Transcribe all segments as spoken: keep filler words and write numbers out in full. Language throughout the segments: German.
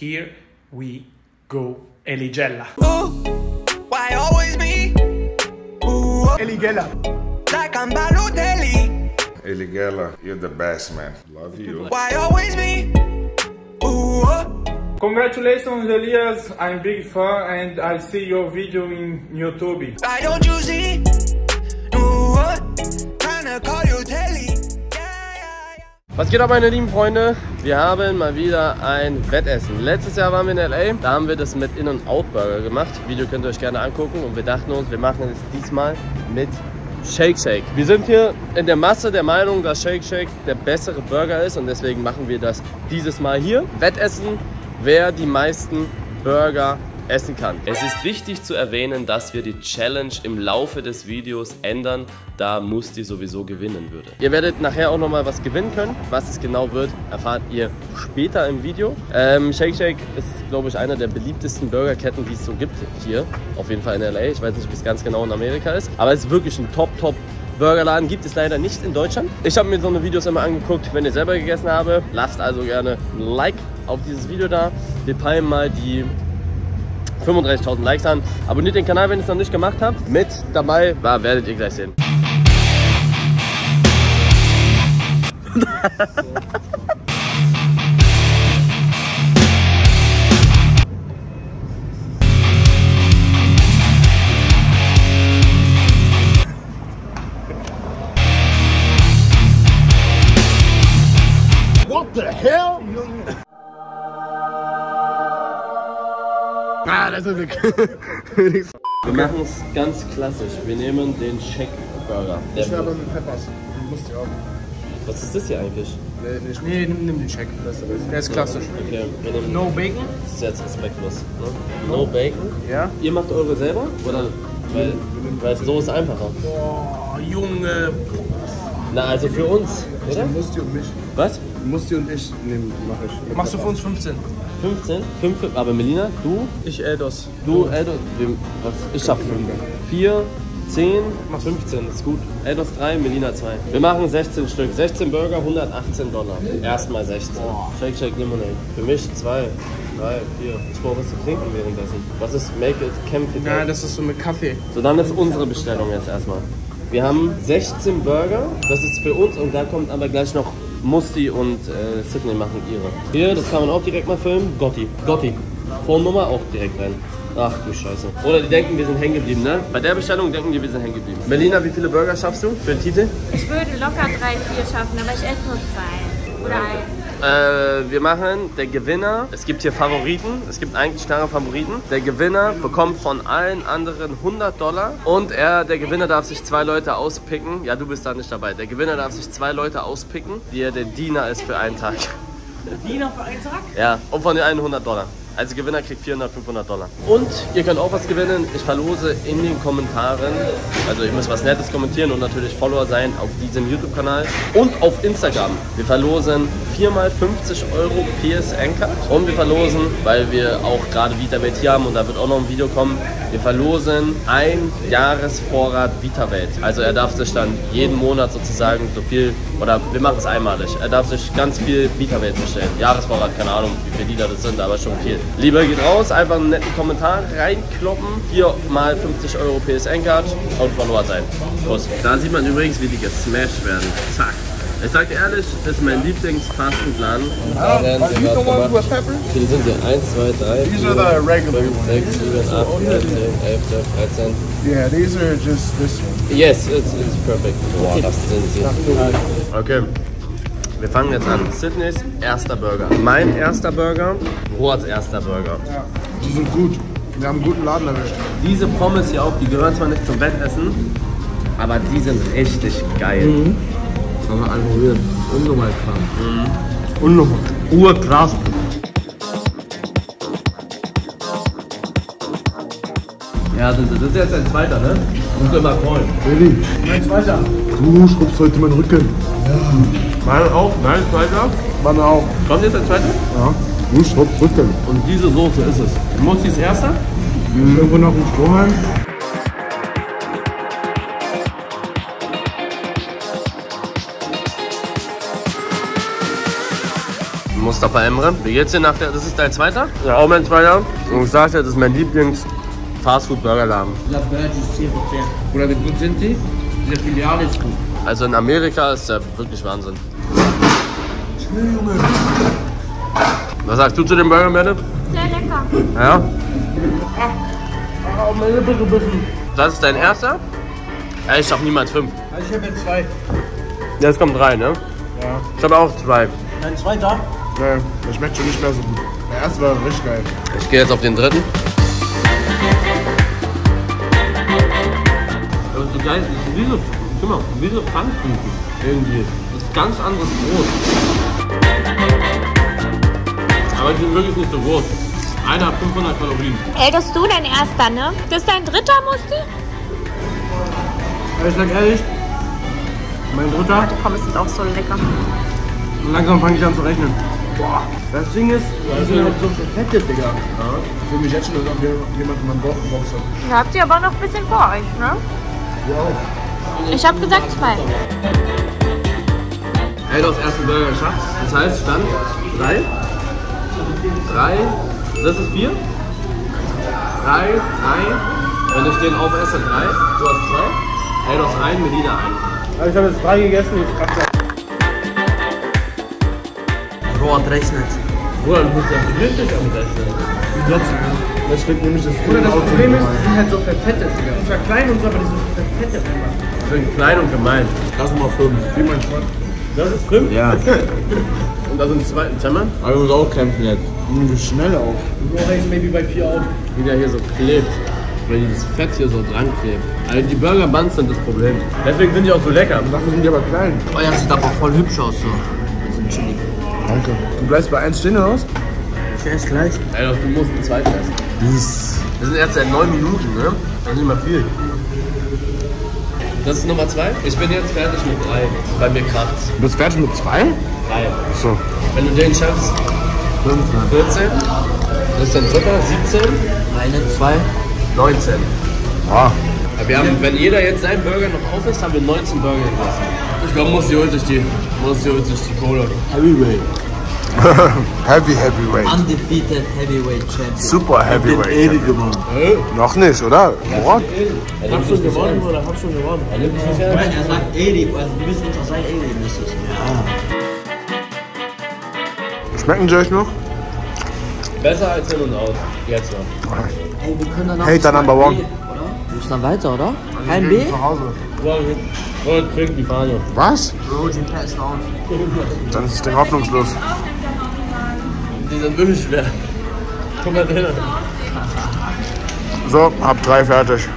Here we go, Eligella. Oh, why always me? Ooh, oh. Eligella. Like I'm Balotelli. Eligella, you're the best, man. Love you. Why always me? Ooh, oh. Congratulations, Elias. I'm big fan and I see your video in YouTube. I don't you see? Ooh, oh. Tryna call you Telly. Was geht ab, meine lieben Freunde? Wir haben mal wieder ein Wettessen. Letztes Jahr waren wir in L A, da haben wir das mit In-N-Out Burger gemacht. Video könnt ihr euch gerne angucken und wir dachten uns, wir machen es diesmal mit Shake Shack. Wir sind hier in der Masse der Meinung, dass Shake Shack der bessere Burger ist und deswegen machen wir das dieses Mal hier. Wettessen, wer die meisten Burger essen kann. Es ist wichtig zu erwähnen, dass wir die Challenge im Laufe des Videos ändern, da Musti sowieso gewinnen würde. Ihr werdet nachher auch nochmal was gewinnen können. Was es genau wird, erfahrt ihr später im Video. Ähm, Shake Shack ist, glaube ich, einer der beliebtesten Burgerketten, die es so gibt hier. Auf jeden Fall in L A. Ich weiß nicht, wie es ganz genau in Amerika ist. Aber es ist wirklich ein top, top Burgerladen, gibt es leider nicht in Deutschland. Ich habe mir so eine Videos immer angeguckt, wenn ihr selber gegessen habt. Lasst also gerne ein Like auf dieses Video da. Wir peilen mal die fünfunddreißigtausend Likes an. Abonniert den Kanal, wenn ihr es noch nicht gemacht habt. Mit dabei war, werdet ihr gleich sehen. What the hell? Ah, das ist wirklich. Wir machen es ganz klassisch. Wir nehmen den Shake Burger. Der ich habe mit Peppers. Musti auch. Was ist das hier eigentlich? Nee, nee, nimm, nimm den Shake. Der ist klassisch. Okay. No Bacon. Das ist jetzt respektlos. Ne? No Bacon. Ja. Ihr macht eure selber? Oder? Weil, weil so ist einfacher. Boah, Junge. Na, also für uns. Oder? Musti und mich. Was? Musti und ich nehmen, mache ich. Machst du für uns fünfzehn? fünfzehn? fünf, aber Melina, du? Ich Eldos. Du, Eldos? Ich schaff fünf. vier, zehn, fünfzehn, ist gut. Eldos drei, Melina zwei. Wir machen sechzehn Stück. sechzehn Burger, hundertachtzehn Dollar. Erstmal sechzehn. Shake Shack Lemonade. Für mich zwei, drei, vier. Ich brauche was zu trinken währenddessen. Was ist Make It Camp? Nein, das ist so mit Kaffee. So, dann ist unsere Bestellung jetzt erstmal. Wir haben sechzehn Burger, das ist für uns und da kommt aber gleich noch Musti und äh, Sydney machen ihre. Hier, das kann man auch direkt mal filmen, Gotti. Gotti. Vornummer auch direkt rein. Ach du Scheiße. Oder die denken, wir sind hängen geblieben, ne? Bei der Bestellung denken die, wir sind hängen geblieben. Melina, wie viele Burger schaffst du für den Titel? Ich würde locker drei, vier schaffen, aber ich esse nur zwei. Oder eins. Äh, wir machen, der Gewinner, es gibt hier Favoriten, es gibt eigentlich klare Favoriten. Der Gewinner bekommt von allen anderen hundert Dollar und er, der Gewinner darf sich zwei Leute auspicken. Ja, du bist da nicht dabei. Der Gewinner darf sich zwei Leute auspicken, die er der Diener ist für einen Tag. Der Diener für einen Tag? Ja, und von den allen hundert Dollar. Also Gewinner kriegt vierhundert, fünfhundert Dollar. Und ihr könnt auch was gewinnen. Ich verlose in den Kommentaren, also ihr müsst was Nettes kommentieren und natürlich Follower sein auf diesem YouTube-Kanal und auf Instagram. Wir verlosen viermal fünfzig Euro P S N-Card und wir verlosen, weil wir auch gerade Vitavate hier haben und da wird auch noch ein Video kommen, wir verlosen ein Jahresvorrat Vitavate. Also er darf sich dann jeden Monat sozusagen so viel, oder wir machen es einmalig, er darf sich ganz viel Vitavate bestellen. Jahresvorrat, keine Ahnung, wie viele Liter das sind, aber schon viel. Lieber geht raus, einfach einen netten Kommentar reinkloppen. Hier mal fünfzig Euro P S N-Card und Follower sein. Los. Da sieht man übrigens, wie die gesmashed werden. Zack. Ich sag dir ehrlich, das ist mein Lieblings-Fastenplan. Ja, die sind ja eins, zwei, drei, vier, fünf, sechs, sieben, acht, neun, zehn, elf, zwölf, dreizehn. Yeah, these are just this one. Yes, it's, it's perfect. Wow, das sind sie. Okay. Wir fangen jetzt an. Sydneys erster Burger. Mein erster Burger. Rohats erster Burger. Ja, die sind gut. Wir haben einen guten Laden erwischt. Diese Pommes hier auch, die gehören zwar nicht zum Wettessen, aber die sind richtig geil. Mhm. Sollen wir anrühren. Unnormal krass. Mhm. Unnormal. Urkrass. Ja, das ist jetzt ein zweiter, ne? Musst du immer freuen. Willi. Mein zweiter. Du schrubbst heute meinen Rücken. Ja. Meine auch, nein, zweiter. Meine auch. Kommt jetzt der zweite? Ja. Du schrubbst Rücken. Und diese Soße ist es. Musti ist erster. Mhm. Irgendwo noch ein Strohhalm. Rostopper, Emre. Wie geht's dir nach der... Das ist dein zweiter? Ja, auch mein zweiter. Und ich sagte, das ist mein Lieblings-Fastfood-Burgerladen. Oder wie gut sind die? Diese Filiale ist gut. Also in Amerika ist ja wirklich Wahnsinn. Was sagst du zu dem Burger, Mette? Sehr lecker. Ja? Oh, meine Lippe gebissen. Das ist dein erster? Ja, ich schaff niemals fünf. Also ich habe jetzt zwei. Jetzt kommen drei, ne? Ja. Ich habe auch zwei. Dein zweiter? Nein, das schmeckt schon nicht mehr so gut. Der erste war richtig geil. Ich gehe jetzt auf den dritten. Aber so geil, wie so, guck mal, wie so Pfannkuchen irgendwie. Das ist ganz anderes Brot. Aber die sind wirklich nicht so groß. Einer hat fünfhundert Kalorien. Ey, das ist du dein erster, ne? Das ist dein dritter, Musti? Ich sag ehrlich, mein dritter. Die Pommes sind auch so lecker. Und langsam fange ich an zu rechnen. Boah, das Ding ist, das sind halt so fette, Digga. Ja. Ich fühle mich jetzt schon, als ob jemand in meinem Bauch geboxt hat. Ihr habt ihr aber noch ein bisschen vor euch, ne? Ja auch. Ich hab gesagt zwei. Eldos ersten Burger geschafft. Das heißt, Stand drei. drei. Das ist vier. drei. drei. Wenn ich den aufesse, drei. Du hast zwei. Eldos ein, Melina ein. Also ich habe jetzt drei gegessen, jetzt krass. Rohat rechnet. Bruder, du musst ja wirklich damit rechnen. Wie glaubst du? Das schmeckt nämlich das Problem. Das Problem ist, die sind halt so verfettet. Die sind ja klein und so, aber die sind verfettet. Die sind klein und gemein. Lass mal fünf. Wie mein Freund. Das ist fünf? Ja. Und da sind zwei Zimmer. Aber wir müssen auch kämpfen jetzt. Mhm, schnell auch. Rohat ist maybe bei vier auch. Wie der hier so klebt. Weil dieses Fett hier so dran klebt. Also die Burger Buns sind das Problem. Deswegen sind die auch so lecker. Dafür sind die aber klein. Oh ja, sieht aber voll hübsch aus so. Das sind chillig. Danke. Du bleibst bei eins stehen oder was? Ich esse gleich. Alter, du musst einen zweiten essen. Yes. Das sind erst seit neun Minuten, ne? Das ist nicht mal viel. Das ist Nummer zwei. Ich bin jetzt fertig mit drei. Bei mir kracht's. Du bist fertig mit zwei? Drei. So. Wenn du den schaffst, fünf, vierzehn. Das ist dein dritter, siebzehn. Eine, zwei, neunzehn. Ah. Wir haben, wenn jeder jetzt seinen Burger noch aufisst, haben wir neunzehn Burger gegessen. Ich glaube, Musti holt sich die, Musti holt sich die Cola. Heavyweight. Heavy Heavyweight. Undefeated Heavyweight Champion. Super Heavyweight. Ich hab den Edi gewonnen. Äh? Noch nicht, oder? What? Er hat schon gewonnen oder hab schon gewonnen? Er nimmt dich nicht ernst. Nein, er sagt Edi, also du bist unter sein Edi, müsstest du. Ja. Schmecken sie euch noch? Besser als hin und aus. Jetzt noch. Ey, wir können dann noch. Hater Number One. Du bist dann weiter, oder? Kein also B? Zu Hause. Oh, trink die Fahne. Was? Dann ist das Ding hoffnungslos. Die sind wirklich schwer. Guck mal hin. So, hab drei fertig.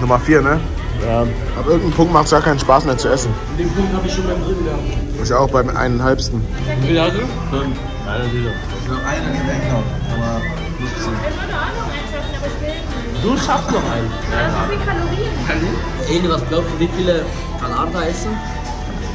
Nummer vier, ne? Ja. Ab irgendeinem Punkt macht es gar keinen Spaß mehr zu essen. Den Punkt habe ich schon beim dritten gehabt. Ich auch beim eineinhalbsten. Wie viel hast du? Fünf. Einer wieder. Ich glaube, einer ist weg noch. Aber nicht so. Du schaffst noch einen. Ja, wie viele Kalorien? Kalorien? Ey, was glaubst du, wie viele Kalorien da essen?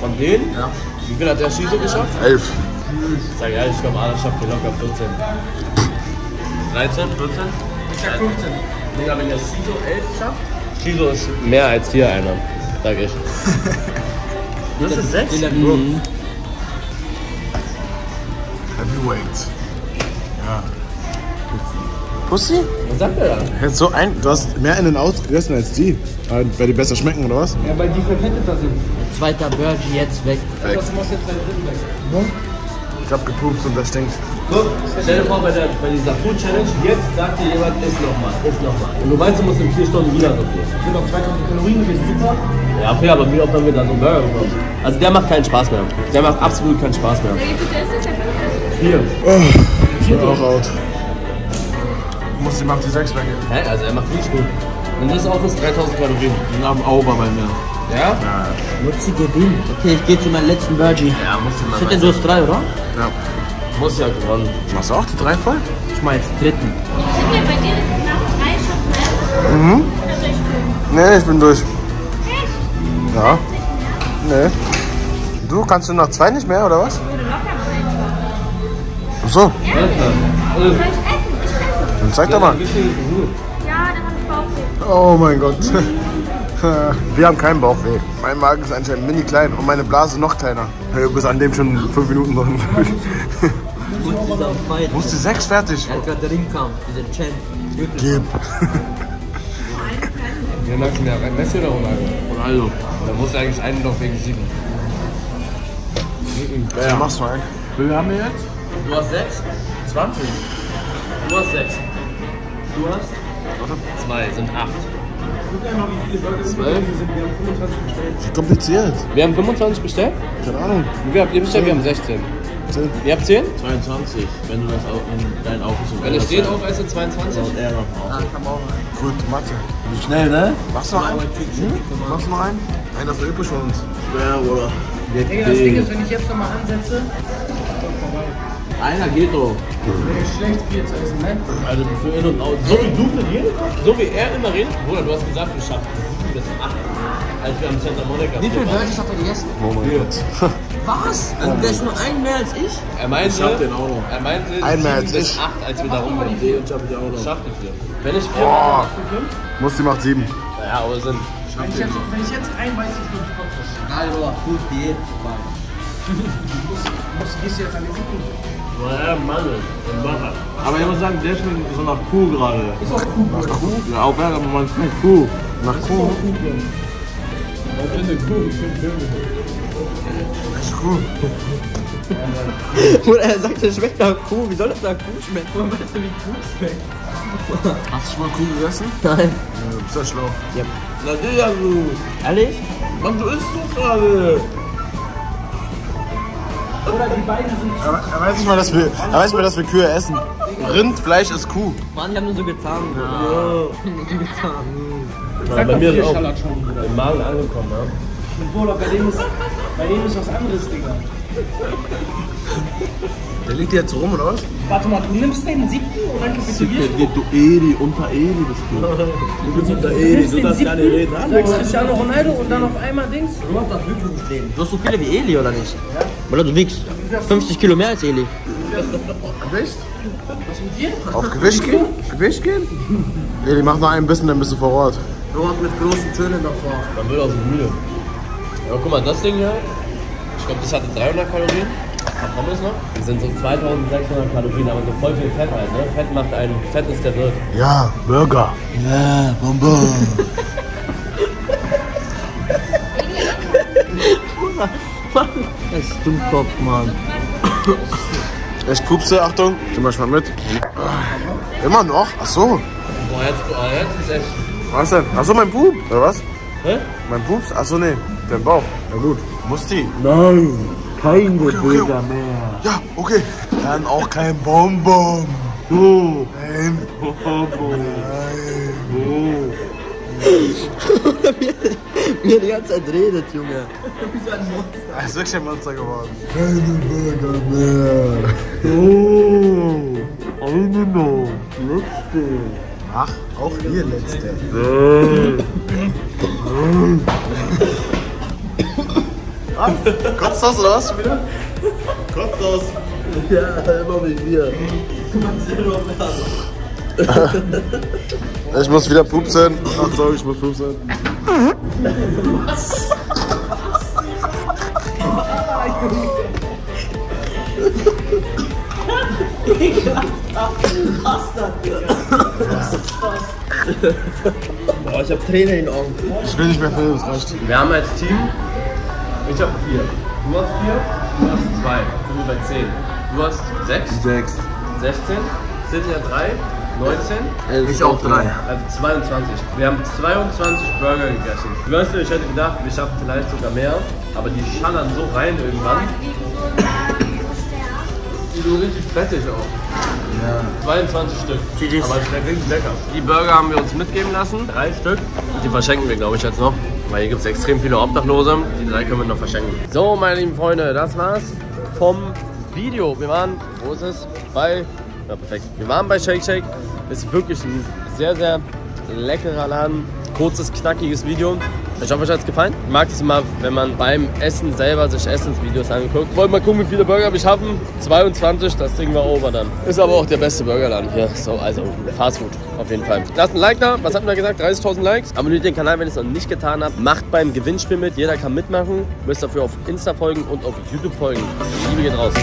Von denen? Ja. Wie viel hat der Shiso geschafft? elf. Sag ehrlich, ich glaube, Arne schafft hier locker vierzehn. dreizehn, vierzehn? Ich hab fünfzehn. Nee, aber wenn der Shiso elf schafft? Shiso ist mehr als hier einer, sag ich. Das ist sechs? Mhm. Heavyweight. Ja. Pussy? Was sagt der da? So ein, du hast mehr in den Aus gegessen als die. Weil die besser schmecken, oder was? Ja, weil die verfetteter sind. Ein zweiter Burger jetzt weg. weg. Was machst du jetzt deinen dritten weg? Hm? Ich hab gepupst und das stinkt. Guck, stell dir vor, bei, der, bei dieser Food Challenge, jetzt sagt dir jemand, iss nochmal, iss nochmal. Und du weißt, du musst in vier Stunden wieder so viel. Das sind noch zweitausend Kalorien gewesen, super. Ja, okay, aber wie oft haben wir da so einen Burger bekommen? Also der macht keinen Spaß mehr. Der macht absolut keinen Spaß mehr. Vier. Ich bin auch out. Musti macht die sechs weg. Hä? Hey, also er macht nicht gut. Wenn das auf ist, dreitausend Kalorien. Und haben Auber bei mir. Ja? Ja. Musti gewinnen. Okay, ich gehe zu meinem letzten Burger. Ja, Musti mal. Ich hätte so das drei, oder? Ja. Musti hat gewonnen. Machst du auch die drei voll? Ich mach jetzt dritten. Ich bin hier bei dir nach drei schon. Mhm. Oder soll ich durch? Nee, ich bin durch. Echt? Ja. Nee. Du, kannst du nach zwei nicht mehr, oder was? Ich würde locker noch eins. Ach so. Ja, ja. Ja. Zeig doch mal. Ja, da hab ich Bauchweh. Oh mein Gott. Wir haben keinen Bauchweh. Mein Magen ist anscheinend mini klein und meine Blase noch kleiner. Ich habe bis an dem schon fünf Minuten noch. Musti sechs fertig. Er hat gerade den Ringkampf, diesen Champ. Gib. Wir merken ja, Messi oder Ronaldo? Ronaldo. Da muss eigentlich einen noch wegen sieben. Ja, ja. Mach's mal. Wie viel haben wir jetzt? Du hast sechs? zwanzig. Du hast sechs. Du hast? Zwei, sind acht. zwölf? Kompliziert. Wir haben fünfundzwanzig bestellt? Keine Ahnung. Wie viel habt ihr bestellt? Wir haben sechzehn. zehn. Ihr habt zehn? zweiundzwanzig, wenn du das auch in deinen Augen so. Wenn ich den auch esse, zweiundzwanzig? Und er noch auch. Gut, Mathe. Schnell, ne? Machst du noch einen? Hm? Machst du noch einen? Einer ist übrig von uns. Ja, oder? Digga, das Ding ist, wenn ich jetzt nochmal ansetze. Einer geht doch. Schlecht viel zu essen, ne? Also für In- und Out. So wie du redest? So wie er immer redet? Bruder, du hast gesagt, wir schaffen das bis acht. Als wir am Santa Monica. Wie viele Burgers habt ihr gegessen? Oh mein Gott. Was? Also der ist nur einen mehr als ich? Er meinte, ich hab den auch noch. Er meinte, ein mehr als ich. acht, als wir da rum waren. Nee, und ich hab den auch noch. Schafft ihr vier. Wenn ich vier mache, fünf? Musti macht sieben. Naja, aber sind. Wenn ich jetzt, wenn ich jetzt ein weiß, ich bin nicht kopf. Alter, gut, Diät vorbei. Musti, gehst du jetzt an den Rücken? Ja, Mann, aber ich muss sagen, der schmeckt so nach Kuh gerade. Ist auch Kuh. Nach Kuh? Ja, auch ja, aber man schmeckt Kuh. Nach Kuh? Das ist eine Kuh, ich bin Kuh. Bruder, er sagt, der schmeckt nach Kuh. Wie soll das nach Kuh schmecken? Warum weißt du, wie Kuh schmeckt? Hast du schon mal Kuh gegessen? Nein. Ja, bist ja schlau. Ja. Na, Digga, du. Ehrlich? Mann, du isst so gerade. Oder die beiden sind aber, er weiß nicht mal, dass wir, er weiß mal, dass wir Kühe essen. Rindfleisch ist Kuh. Mann, die haben nur so getan. Ja. Ja. So getan. Ja, bei mir ist auch im Magen angekommen. Ja. Und Bruder, bei dem ist, bei dem ist was anderes, Digga. Der liegt jetzt rum, oder was? Warte mal, du nimmst den siebten und dann kapitulierst du? Du Edi, unter Edi bist du. Du bist unter Edi, du darfst gar nicht reden. Du bist Cristiano Ronaldo und dann auf einmal Dings. Du hast das Lügensleben. Du hast so viele wie Eli, oder nicht? Ja. Oder du wiegst fünfzig Kilo mehr als Eli. Gewicht? Was mit dir? Auf Gewicht gehen? Gewicht gehen? Eli, mach noch ein bisschen, dann bist du vor Ort. Du hast mit großen Tönen davor. Dann wird er so müde. Ja, guck mal, das Ding hier. Ich glaube, das hatte dreihundert Kalorien. Pommes noch. Das sind so zweitausendsechshundert Kalorien, aber so voll viel Fett halt, ne? Fett macht einen, Fett ist der Wirt. Ja, Burger. Ja, Bonbon. Mann, das ist Dummkopf, Mann. Ich pupse, Achtung. Ich mach mal mit. Immer noch? Ach so. Boah, jetzt, jetzt ist echt... Was denn? Ach so, mein Pup, oder was? Hä? Mein Pups? Ach so, nee. Dein Bauch. Ja gut. Musti. Nein. Keine okay, okay, Bilder okay. mehr. Ja, okay. Dann auch kein Bonbon. Du. Nein. Bonbon. Nein. Wie er die ganze Zeit redet, Junge. Wie so ein Monster. Er ist wirklich ein Monster geworden. Keine Burger mehr. Oh. Eine noch. Letzte. Ach, auch hier letzte. Nein. Ah, kotzt aus oder was wieder? Kotzt aus. Ja, immer mit mir. Ich muss wieder pupsen. Ach sorry, ich muss pupsen. Boah, ich hab Tränen in den Augen. Ich will nicht mehr filmen, das reicht. Wir haben als Team... Ich hab vier. Du hast vier, du hast zwei. Du bist bei zehn. Du hast sechs. Sechs. sechzehn. Sydney hat drei. neunzehn. Also ich auch drei. Also zweiundzwanzig. Wir haben zweiundzwanzig Burger gegessen. Weißt du, ich hätte gedacht, wir schaffen vielleicht sogar mehr. Aber die schallern so rein irgendwann. Die sind richtig fettig auch. Ja. zweiundzwanzig Stück. Aber es schmeckt richtig lecker. Die Burger haben wir uns mitgeben lassen. Drei Stück. Die verschenken wir, glaube ich, jetzt noch. Weil hier gibt es extrem viele Obdachlose. Die drei können wir noch verschenken. So, meine lieben Freunde, das war's vom Video. Wir waren, wo ist es? Bei, ja perfekt, wir waren bei Shake Shack. Ist wirklich ein sehr, sehr leckerer Laden. Kurzes, knackiges Video. Ich hoffe, euch hat es gefallen. Ich mag es immer, wenn man beim Essen selber sich Essensvideos anguckt. Wollt mal gucken, wie viele Burger wir schaffen. zweiundzwanzig, das Ding war over dann. Ist aber auch der beste Burgerladen hier. So, also Fastfood auf jeden Fall. Lasst ein Like da. Was habt ihr gesagt? dreißigtausend Likes. Abonniert den Kanal, wenn ihr es noch nicht getan habt. Macht beim Gewinnspiel mit. Jeder kann mitmachen. Müsst dafür auf Insta folgen und auf YouTube folgen. Liebe geht raus.